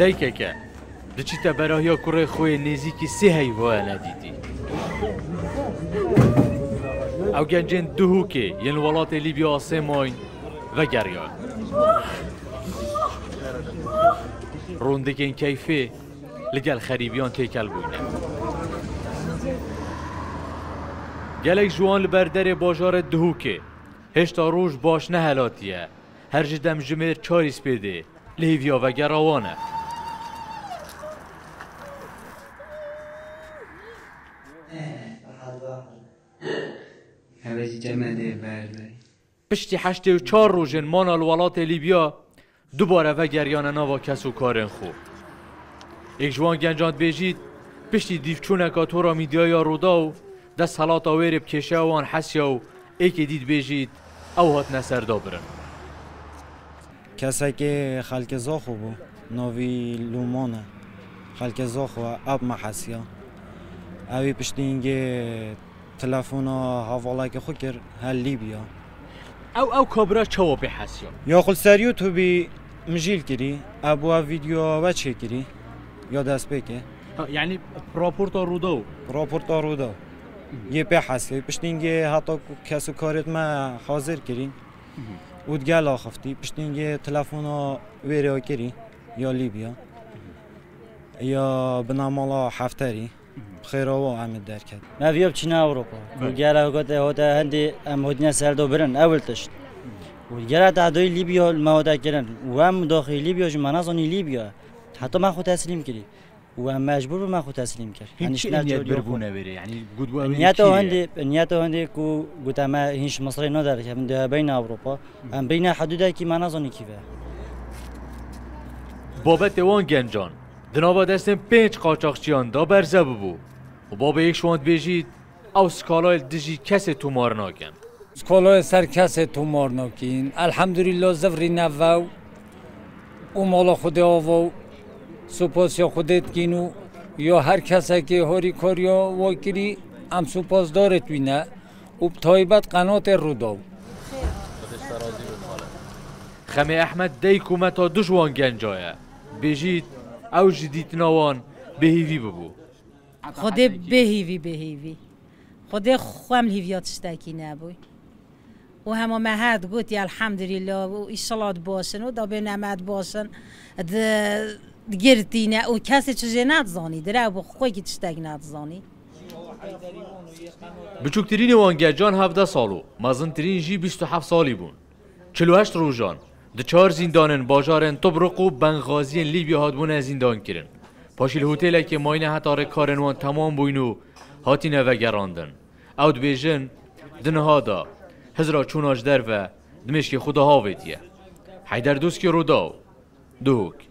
دایکەکە دچیتە بەرەوەی کوڕی خۆی نزیکی سێ هەیڤۆیان نەدیتی. ئەو گەنجێن دووهووکێ یەن وڵاتی لیبیا سێ مۆین ڤە گەڕیۆن. ڕوندێکێن کەیفێ لەگەڵ خەریبیان تێکەڵ بووینە. گەلێک جوان لەبەر دەرێ بۆژارە دووهووکێ هێشتا ڕۆژ باش نەهەلاتیە هەرجی دەمژمێر چاریس پێدێ لە هیڤیا ڤە گەڕاوانە. پشتی هەشتێ و چار ڕۆژێن مانا لە وڵاتێ لیبیا دووبارە ڤەگەریانە ناوە کەس و کارێن خۆ. یەک جوان گەنجاند بێژید پشتی دیڤچوونەکە تۆڕا میدیایە ڕوودا و دەست هەڵاتا وێرێ بکێشەوان حەسیە و ئێکێ دیت بێژید ئەو هاتنە سەردا برن. کەسێکێ خەڵکێ زاخۆ بوو ناوی لومانە خەڵکێ زاخۆە ئەب مەحەسیە ئەوی پشتینگێ تەلەفۆنە هەڤاڵێکی خۆ کرد هەر لیبیا. او کابرا چاو به حسیو یا خل سر یوتیوبی مجیل کری ابو ویدیو و چه کری یا دست بکه یعنی راپورت رودو یه به حسی پشتینگه حتی کسو کارت ما حاضر کرین اود گل اخفتی پشتینگه تلفونا وریا کری یا لیبیا یا بنامالا هفتری خیروا عمل درکد. نویاب چین اروپا. وگرای وقت هوت هندی مهدی سر دو برند اول تشت. وگرای تعدادی لیبیا مهدا کردن. وام داخل لیبیا چه مناظری لیبیا. حتی من خود تسلیم کردی. وام مجبور بودم من خود تسلیم کرد. هیچ نیت برگونه بری. یعنی گذوه میکنی. نیت هندی کو گفتم هیچ مصری نداره که من ده بین اروپا. ام بین حدودی که مناظری کیه. بابت وان گنجان. دنابا دستن پنج قاچاقچیان دا برزه ببو و بابا یک شواند بجید او سکالای دجی کس تومار ناکن سکالای سر کس تومار ناکین الحمدلله زفری نوو او مالا خود آوو سپاس یا خودت گینو یا هر کسی که هاری کاریا واکری ام سپاس دارت وینه او بطایبت قنات رو داو خمه احمد دیکو متا دو جوان گنجایه بجید او جدید نوان بهیوی ببو خود بهیوی خود خوام هیویاتش دکی نبوی و همه مهد گوتی الحمدلله و ایسالات باسن و دابه نمد باسن گرتی نه و کسی چیزی ندزانی دره و خوی که تشتگ ندزانی بچوکترین وانگرجان 17 سالو مزنترین جی 27 سالی بون 48 روژان د چهار زندانن باجارن تبرق و بنغازی لیبیا هاتبونه زندان کرن پاشیل هتل که ماینه هتاره کارنوان تمام بوینو هاتینه و گراندن او دبیجن دنها دا هزرا چوناش در و دمشک خدا هاویدیه حیدر دوسکی روداو دوک